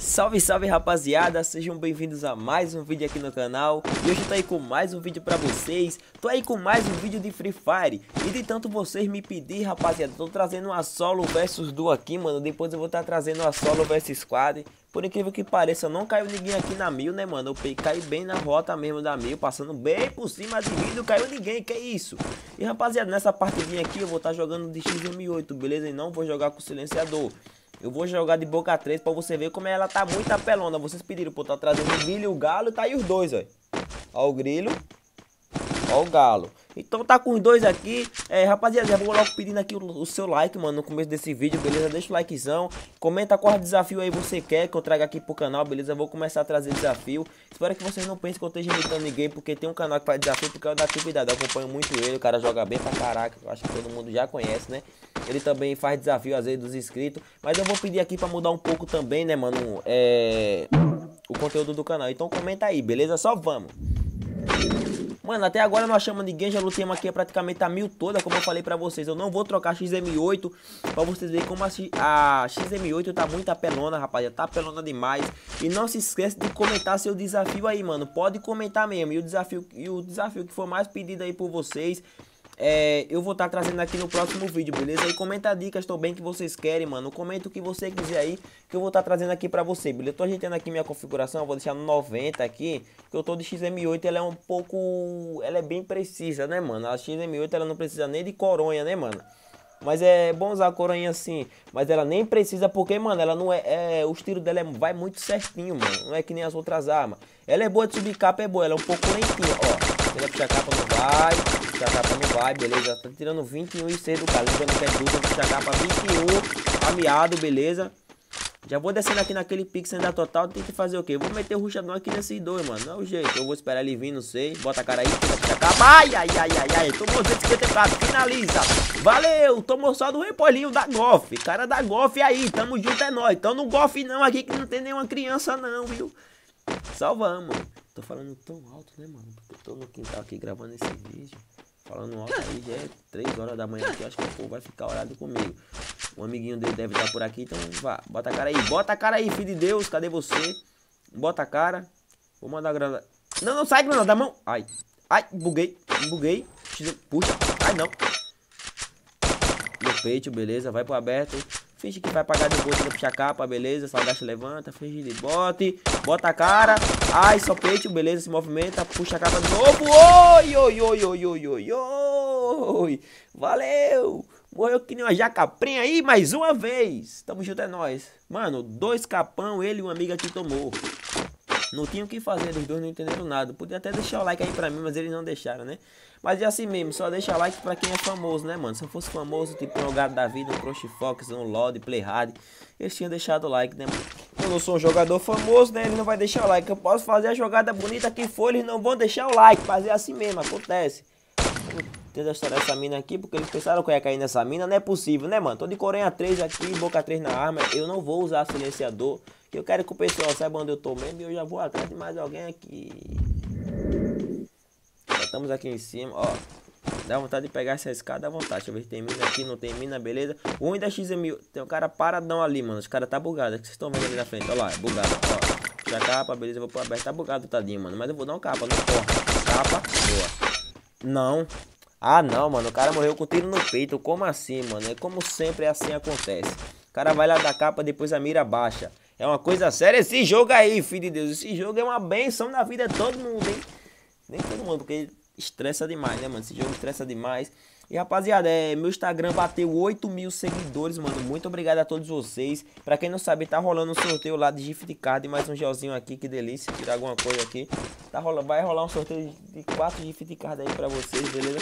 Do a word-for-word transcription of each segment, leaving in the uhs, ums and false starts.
Salve, salve rapaziada, sejam bem-vindos a mais um vídeo aqui no canal. E hoje eu tô aí com mais um vídeo pra vocês. Tô aí com mais um vídeo de Free Fire. E de tanto vocês me pedir, rapaziada, tô trazendo uma solo versus duo aqui, mano. Depois eu vou estar tá trazendo uma solo versus squad. Por incrível que pareça, não caiu ninguém aqui na mil, né, mano? Eu caí bem na rota mesmo da mil, passando bem por cima de mim, não caiu ninguém, que é isso? E rapaziada, nessa partidinha aqui eu vou estar tá jogando de X M oito, beleza? E não vou jogar com silenciador. Eu vou jogar de boca três pra você ver como ela tá muito apelona. Vocês pediram pra eu tá trazendo o grilo e o galo. Tá aí os dois, ó. Ó o grilo. Ó o galo. Então tá com os dois aqui. É, rapaziada, já vou logo pedindo aqui o, o seu like, mano, no começo desse vídeo, beleza? Deixa o likezão. Comenta qual desafio aí você quer que eu traga aqui pro canal, beleza? Eu vou começar a trazer desafio. Espero que vocês não pensem que eu esteja imitando ninguém, porque tem um canal que faz desafio porque eu da atividade. Eu acompanho muito ele, o cara joga bem pra caraca. Eu acho que todo mundo já conhece, né? Ele também faz desafio às vezes dos inscritos. Mas eu vou pedir aqui pra mudar um pouco também, né, mano? É... o conteúdo do canal. Então comenta aí, beleza? Só vamos. Mano, até agora não achamos ninguém. Já lutei aqui praticamente a mil toda, como eu falei pra vocês. Eu não vou trocar X M oito pra vocês verem como a, a X M oito tá muito apelona, rapaziada. Tá apelona demais. E não se esquece de comentar seu desafio aí, mano. Pode comentar mesmo. E o desafio, e o desafio que for mais pedido aí por vocês... É, eu vou estar tá trazendo aqui no próximo vídeo, beleza? E comenta dicas também que vocês querem, mano. Comenta o que você quiser aí, que eu vou estar tá trazendo aqui pra você, beleza? Eu tô ajeitando aqui minha configuração, eu vou deixar no noventa aqui, porque eu tô de X M oito, ela é um pouco... ela é bem precisa, né, mano? A X M oito, ela não precisa nem de coronha, né, mano? Mas é bom usar a coronha assim, mas ela nem precisa porque, mano, ela não é... é os tiros dela é, vai muito certinho, mano. Não é que nem as outras armas. Ela é boa de subir capa, é boa, ela é um pouco lentinha, ó. Ela puxa a capa, não vai... puxa a capa não vai, beleza? Tá tirando vinte e um e seis do cara. Lembrando que é dupla, puxa a capa vinte e um, ameado, beleza? Já vou descendo aqui naquele pixel da total. Tem que fazer o quê? Eu vou meter o ruxadão aqui nesses dois, mano. Não é o jeito. Eu vou esperar ele vir, não sei. Bota a cara aí, puxa a capa. Ai, ai, ai, ai, ai. Tomou duzentos e cinquenta e quatro, finaliza. Valeu, tomou só do repolhinho da golfe. Cara da golfe aí, tamo junto, é nóis. Então não golfe não aqui que não tem nenhuma criança não, viu? Salvamos. Tô falando tão alto, né, mano? Porque eu tô no quintal aqui gravando esse vídeo. Falando alto aí, já é três horas da manhã aqui, acho que o povo vai ficar orado comigo. Um amiguinho dele deve estar por aqui, então vá, bota a cara aí, bota a cara aí, filho de Deus, cadê você? Bota a cara, vou mandar a granada. Não, não, sai granada da mão, ai, ai, buguei, buguei, puxa, ai não. No peito, beleza, vai pro aberto, finge que vai pagar de boa, tira, puxa a capa, beleza, só agacha, levanta, finge de bote, bota a cara. Ai, só peito, beleza, se movimenta, puxa a capa de novo. Oi, oi, oi, oi, oi, oi, oi. Valeu. Morreu que nem uma jacaprinha aí, mais uma vez. Tamo junto, é nóis. Mano, dois capão, ele e uma amiga que tomou. Não tinha o que fazer, os dois não entenderam nada. Podia até deixar o like aí pra mim, mas eles não deixaram, né? Mas é assim mesmo, só deixa like pra quem é famoso, né, mano? Se eu fosse famoso, tipo um Gato da Vida, um Crush Fox, um Lord, Playhard, eles tinham deixado o like, né, mano? Eu não sou um jogador famoso, né? Ele não vai deixar o like. Eu posso fazer a jogada bonita que for, eles não vão deixar o like. Fazer assim mesmo, acontece. Vou testar essa mina aqui, porque eles pensaram que eu ia cair nessa mina. Não é possível, né, mano? Tô de coronha três aqui, boca três na arma. Eu não vou usar silenciador. Eu quero que o pessoal saiba onde eu tô mesmo. E eu já vou atrás de mais alguém aqui. Já estamos aqui em cima, ó. Dá vontade de pegar essa escada, dá vontade. Deixa eu ver se tem mina aqui, não tem mina, beleza. Um da X M oito. Tem um cara paradão ali, mano. Os caras tá bugado. É que vocês estão vendo ali na frente. Olha lá, é bugado. Ó, já capa, beleza. Eu vou pro aberto. Tá bugado, tadinho, mano. Mas eu vou dar um capa, não corta. Capa, boa. Não. Ah, não, mano. O cara morreu com tiro no peito. Como assim, mano? É como sempre assim acontece. O cara vai lá da capa, depois a mira baixa. É uma coisa séria esse jogo aí, filho de Deus. Esse jogo é uma benção na vida de todo mundo, hein? Nem todo mundo, porque... estressa demais, né, mano? Esse jogo estressa demais. E, rapaziada, é, meu Instagram bateu oito mil seguidores, mano. Muito obrigado a todos vocês. Pra quem não sabe, tá rolando um sorteio lá de gift card e mais um gelzinho aqui. Que delícia, tirar alguma coisa aqui. Tá rolando, vai rolar um sorteio de quatro gift card aí pra vocês, beleza?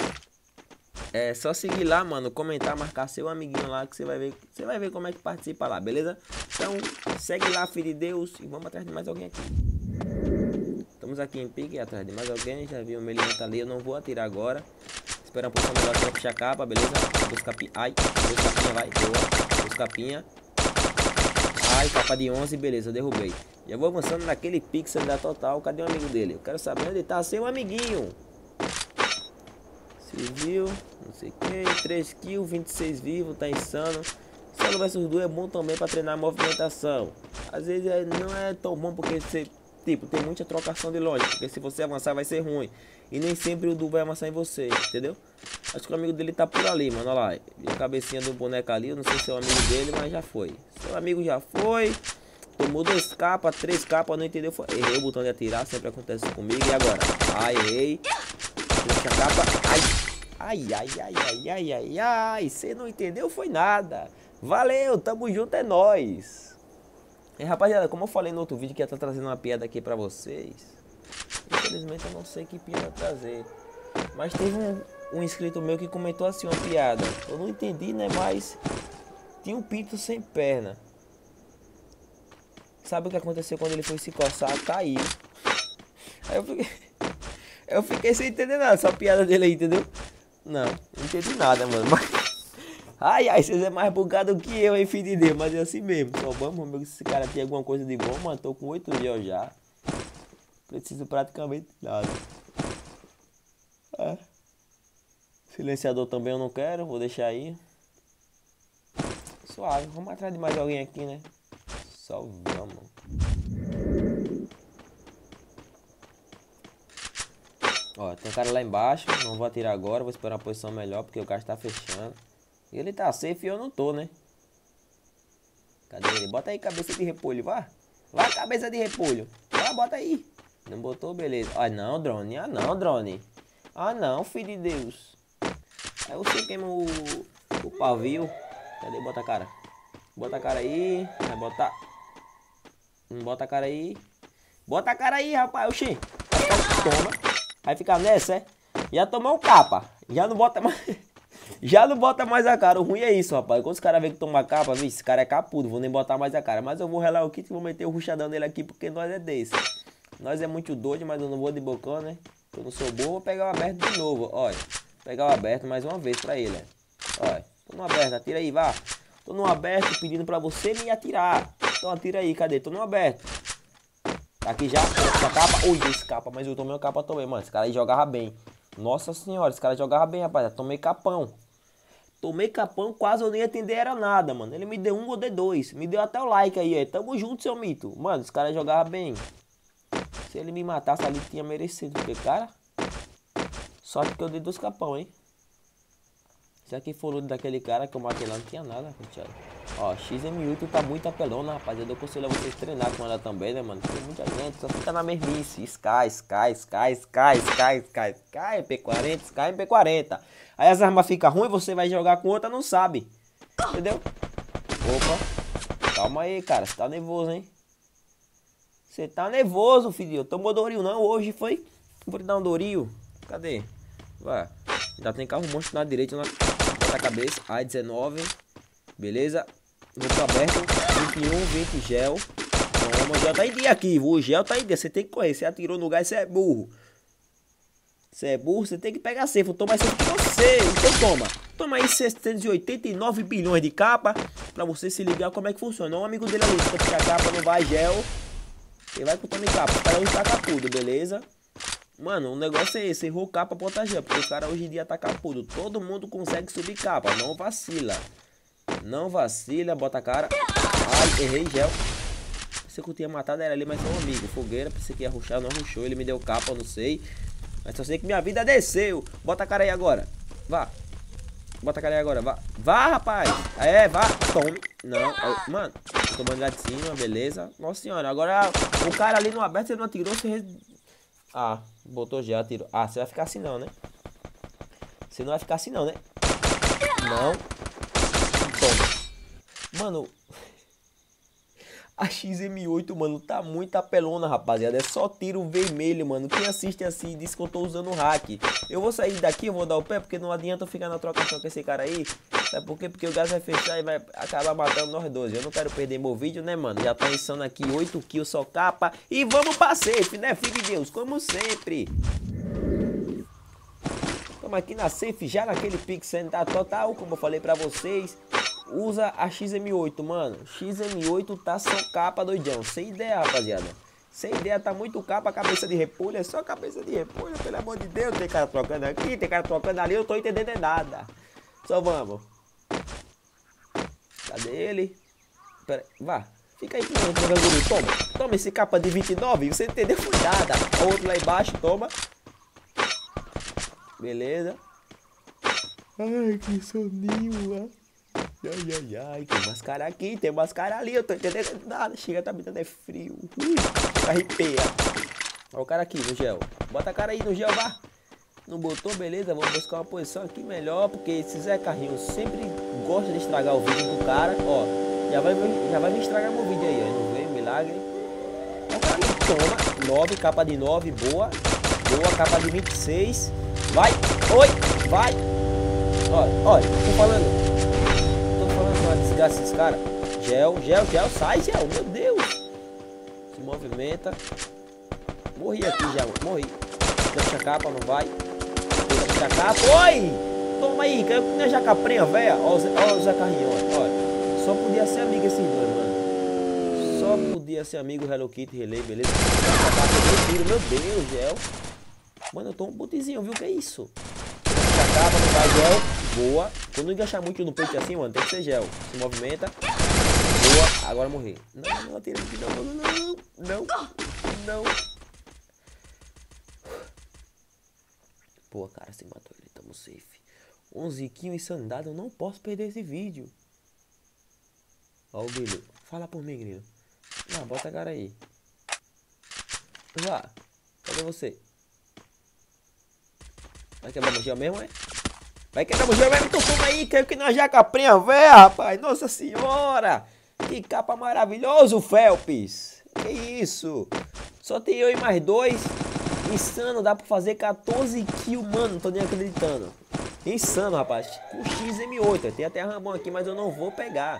É só seguir lá, mano. Comentar, marcar seu amiguinho lá que você vai ver. Você vai ver como é que participa lá, beleza? Então, segue lá, filho de Deus. E vamos atrás de mais alguém aqui. Estamos aqui em pique, atrás de mais alguém, já viu o melinho tá ali, eu não vou atirar agora. Espera um pouco melhor pra puxar a capa, beleza? Dois capinha, ai, dois capinha, vai, boa, dois capinha. Ai, capa de onze, beleza, eu derrubei. Já vou avançando naquele pixel da total, cadê o amigo dele? Eu quero saber onde tá seu amiguinho. Se viu, não sei quem, três kills, vinte e seis vivos, tá insano. Solo versus duo é bom também para treinar a movimentação. Às vezes não é tão bom porque você, tipo, tem muita trocação de longe, porque se você avançar vai ser ruim. E nem sempre o duo vai avançar em você, entendeu? Acho que o amigo dele tá por ali, mano, olha lá. E a cabecinha do boneco ali, eu não sei se é o amigo dele, mas já foi. Seu amigo já foi. Tomou dois capas, três capas, não entendeu. Foi. Errei o botão de atirar, sempre acontece comigo. E agora? Ai, errei. Deixa a capa. Ai, ai, ai, ai, ai, ai, ai, ai. Você não entendeu, foi nada. Valeu, tamo junto, é nóis. E rapaziada, como eu falei no outro vídeo que ia estar trazendo uma piada aqui pra vocês. Infelizmente eu não sei que piada trazer. Mas teve um, um inscrito meu que comentou assim uma piada. Eu não entendi, né, mas... tinha um pinto sem perna. Sabe o que aconteceu quando ele foi se coçar? Caiu. Aí eu fiquei, eu fiquei sem entender nada, essa piada dele aí, entendeu? Não, não entendi nada, mano. Mas... ai, ai, vocês é mais bugado que eu, hein, filho de Deus. Mas é assim mesmo. Então vamos ver se esse cara tem alguma coisa de bom, mano. Tô com oito mil já. Preciso praticamente nada. Ah. Silenciador também eu não quero, vou deixar aí. Suave, vamos atrás de mais alguém aqui, né? Só vamos. Ó, tem um cara lá embaixo. Não vou atirar agora. Vou esperar a posição melhor. Porque o cara tá fechando. Ele tá safe e eu não tô, né? Cadê ele? Bota aí cabeça de repolho. Vá. Vai, cabeça de repolho. Vai, bota aí. Não botou, beleza. Ah, não, drone. Ah, não, drone. Ah, não, filho de Deus. Aí você queima o, o pavio. Cadê? Bota a cara. Bota a cara aí. Vai botar. Bota a cara aí. Bota a cara aí, rapaz. Oxi. Toma. Vai ficar nessa, é? Já tomou um capa. Já não bota mais. Já não bota mais a cara. O ruim é isso, rapaz. Quando os caras veem que toma capa, viu? Esse cara é capudo. Vou nem botar mais a cara. Mas eu vou relar o kit e vou meter o ruchadão nele aqui. Porque nós é desse. Nós é muito doido, mas eu não vou de bocão, né? Eu não sou boa. Vou pegar o aberto de novo. Olha. Pegar o aberto mais uma vez pra ele. Olha. Tô no aberto. Atira aí, vá. Tô no aberto pedindo pra você me atirar. Então atira aí, cadê? Tô no aberto. Tá aqui já. Essa capa. Ui, esse capa, mas eu tomei uma capa também, mano. Esse cara aí jogava bem. Nossa senhora, esse cara jogava bem, rapaz. Tomei capão. Tomei capão, quase eu nem atender era nada, mano. Ele me deu um, eu dei dois. Me deu até o like aí, aí. Tamo junto, seu mito. Mano, esse cara jogava bem. Se ele me matasse ali, tinha merecido. Porque, cara... sorte que eu dei dois capão, hein. Se aqui for o daquele cara que eu matei lá, não tinha nada, cara. Ó, X M oito tá muito apelona, rapaziada. Eu aconselho a vocês treinar com ela também, né, mano? Tem muita gente, só fica na mermice. Sky, Sky, Sky, Sky, Sky, Sky, Sky, M P quarenta, Sky, M P quarenta. Aí as armas ficam ruins, você vai jogar com outra, não sabe. Entendeu? Opa. Calma aí, cara. Você tá nervoso, hein? Você tá nervoso, filho. Tomou Doril, não? Hoje foi... vou te dar um Doril. Cadê? Vai. Já tem carro monstro na direita, na bota a cabeça. Ai, dezenove. Beleza. Muito aberto. vinte e um, vinte, gel. Toma, já tá em dia aqui. O gel tá em dia. Você tem que correr. Você atirou no gás, você é burro. Você é burro, você tem que pegar safe. Toma mais safe que você. Então toma. Toma aí setecentos e oitenta e nove bilhões de capa. Pra você se ligar como é que funciona. Um amigo dele ali. Se a capa não vai, gel. Ele vai com o Tommy capa. O cara hoje tá capudo, beleza? Mano, o negócio é esse, errou capa, bota gel. Porque o cara hoje em dia tá capudo. Todo mundo consegue subir capa, não vacila. Não vacila, bota a cara. Ai, errei gel. Pensei que eu tinha matado, era ali, mas é um amigo. Fogueira, pensei que ia rushar, não rushou. Ele me deu capa, não sei. Mas só sei que minha vida desceu. Bota a cara aí agora, vá. Bota a cara aí agora, vá. Vá, rapaz, é, vá, tome. Não, aí, mano, tô tomando lá de cima, beleza. Nossa senhora, agora o cara ali no aberto, ele não atirou, se res... ah, botou já, tirou. Ah, você vai ficar assim não, né? Você não vai ficar assim não, né? Não. Toma. Mano, a X M oito, mano, tá muito apelona, rapaziada. É só tiro vermelho, mano. Quem assiste assim diz que eu tô usando o hack. Eu vou sair daqui, eu vou dar o pé, porque não adianta eu ficar na trocação com esse cara aí. Sabe por quê? Porque o gás vai fechar e vai acabar matando nós dois. Eu não quero perder meu vídeo, né, mano? Já tá insano aqui, oito kills só capa. E vamos pra safe, né, filho de Deus? Como sempre. Tamo aqui na safe, já naquele pique tá total, como eu falei pra vocês. Usa a X M oito, mano. X M oito tá só capa, doidão. Sem ideia, rapaziada. Sem ideia, tá muito capa, cabeça de repolho. É só cabeça de repolho, pelo amor de Deus. Tem cara trocando aqui, tem cara trocando ali. Eu tô entendendo nada. Só vamos. Cadê ele? Pera aí, vá. Fica aí, toma. Toma esse capa de vinte e nove. Você entendeu? Foi nada. Outro lá embaixo, toma. Beleza. Ai, que soninho. Ai, ai, ai. Tem umas caras aqui, tem umas caras ali. Eu tô entendendo nada. Chega, tá me dando é frio. Arrepeia. Olha o cara aqui no gel. Bota a cara aí no gel, vá. Não botou, beleza. Vamos buscar uma posição aqui melhor. Porque esse Zé Carrinho sempre gosta de estragar o vídeo do cara. Ó. Já vai, já vai me estragar meu vídeo aí, ó. Não vem, milagre. Toma. nove, capa de nove, boa. Boa, capa de vinte e seis. Vai, oi, vai. Olha, olha, tô falando. Tô falando uma desgraça desses caras. Gel, gel, gel, sai, gel. Meu Deus. Se movimenta. Morri aqui, gel, morri. Deixa a capa, não vai. Deixa a capa, oi. Toma aí, caiu com minha jacaprenha, velha. Ó, ó o Zé Carrinho, ó, olha. Só podia ser amigo esses dois, mano. Só podia ser amigo Hello Kitty Relay, beleza? Meu Deus, Gel. Mano, eu tô um botezinho, viu? Que é isso? Acaba, não vai, Gel. Boa. Quando enganchar muito no peito assim, mano, tem que ser Gel. Se movimenta. Boa. Agora morrer. Não, não, atira aqui, não, não, não, não, não. Boa, cara, se matou ele. Tamo safe. onze kills e sandado. Eu não posso perder esse vídeo. Ó o Grilo. Fala por mim, Grilo. Ah, bota a cara aí. Vá. Cadê você? Vai quebrar o gel mesmo, é? Vai quebrar o gel mesmo? Então toma aí. Creio que nós já caprinha, velho, rapaz. Nossa senhora. Que capa maravilhoso, Felps. Que isso. Só tem eu e mais dois. Insano. Dá pra fazer quatorze kills, mano. Tô nem acreditando. Insano, rapaz. Com X M oito. Tem até Ramon aqui, mas eu não vou pegar.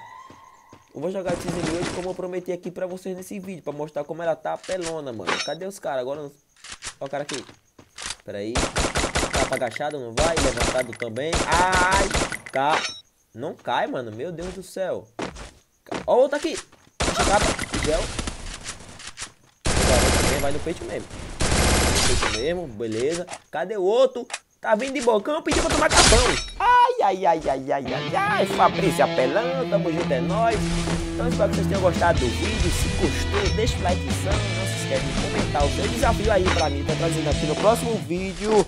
Eu vou jogar X M oito como eu prometi aqui pra vocês nesse vídeo. Pra mostrar como ela tá pelona, mano. Cadê os caras? Agora não... Olha o cara aqui. Pera aí. Capa agachado, não vai. Levantado também. Ai. Ca... Não cai, mano. Meu Deus do céu. Ó, o outro aqui. Capa. Gel. Vai no peito mesmo. No peito mesmo. Beleza. Cadê o outro? Tá vindo de bocão. Pediu pra tomar capão. Ai, ai, ai, ai, ai, ai, Fabrício apelando, tamo junto, é nóis. Então espero que vocês tenham gostado do vídeo. Se gostou, deixa o likezão. Não se esquece de comentar o seu desafio aí pra mim. Tá trazendo aqui no próximo vídeo.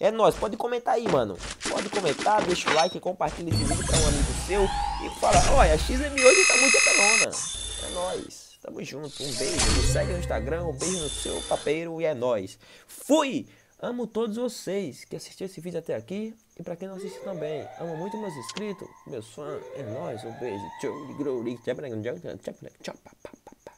É nóis, pode comentar aí, mano. Pode comentar, deixa o like, compartilha esse vídeo pra um amigo seu. E fala, olha, a X M oito tá muito apelona. É nóis, tamo junto, um beijo. Me segue no Instagram, um beijo no seu papeiro e é nóis. Fui! Amo todos vocês que assistiram esse vídeo até aqui e pra quem não assistiu também. Amo muito meus inscritos, meus fãs, é nóis, um beijo. Tchau, tchau, tchau, tchau, tchau, tchau, tchau, tchau, tchau, tchau, tchau.